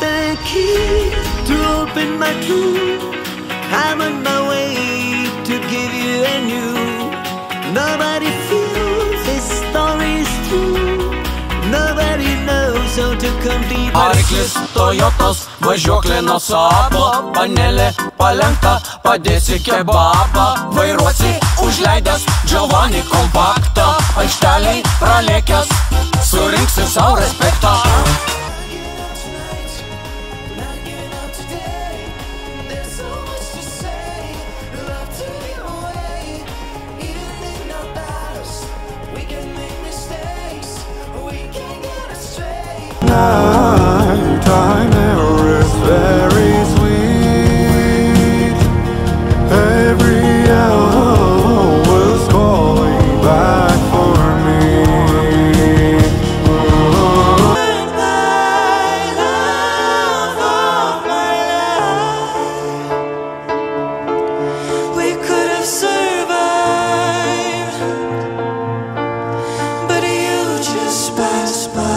the key to open my true. I'm on my way to give you a new. Nobody feels this story is true. Nobody knows how to complete. Arklis, Toyotos, važiuoklė nuo Saabo, panelė, palenta, padėsi kebabą. Vairuosi užleidęs Giovanni kompaktą, aikšteliai pralėkęs, surinksi savo respektą. Nighttime air is very sweet. Every hour was calling back for me. Burn my love of my life. We could have survived, but you just passed by.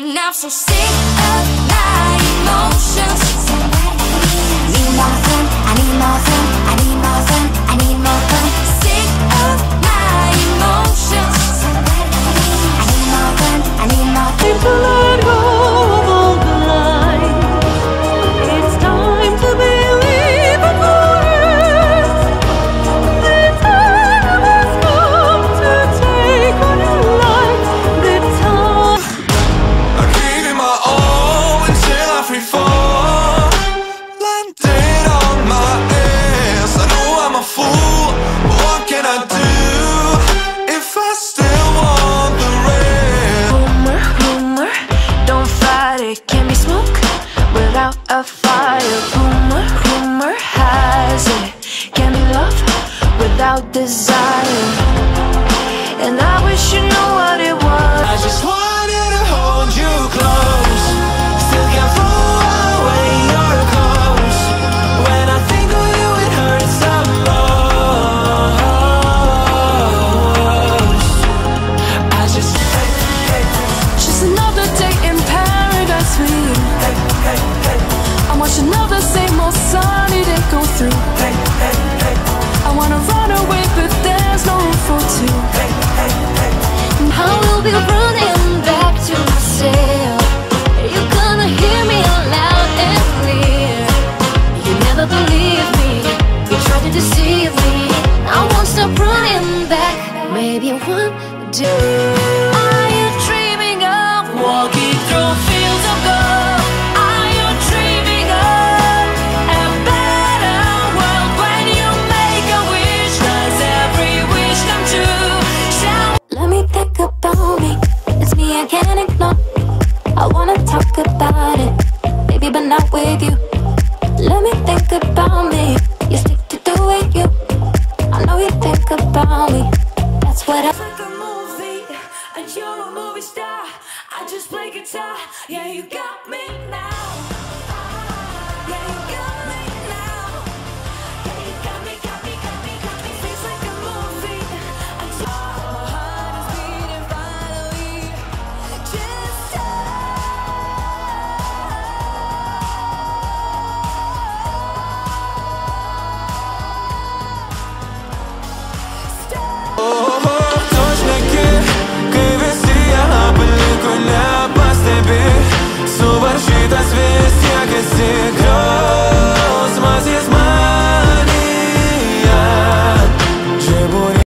And I'm so sick of my emotions. I need more fun, I need more fun, I need more fun, I need more fun. Sick of my emotions. I need more fun, I need more fun. It's let go of all the lies. It's time to believe in words. The time has come to take on your life. The time I gave it my all until I free fall. Landed on my ass, I know I'm a fool. What can I do if I still want the rest? Rumor, rumor, don't fight it. Can be smoke without a fire. Rumor, rumor has it. Can be love without desire. And I wish you knew what it was. I just wanted to hold you close. Still can't throw away your clothes. When I think of you, it hurts the most. I just Just another day in paradise for you. I watch another same old sunny day go through. I wanna run away, but there's no room for two. And I will be running back to myself. You're gonna hear me loud and clear. You never believe me. You tried to deceive me. I won't stop running back. Maybe one day. Are you dreaming of walking through fields of gold? Are you dreaming of a better world? When you make a wish, does every wish come true? Shall Let me think about me. It's me I can't ignore. I wanna talk about it, baby, but not with you. Let me think about me. You stick to doing you. I know you think about me. That's what I. Like a movie, and you're a movie star. I just play guitar, yeah, you got me now.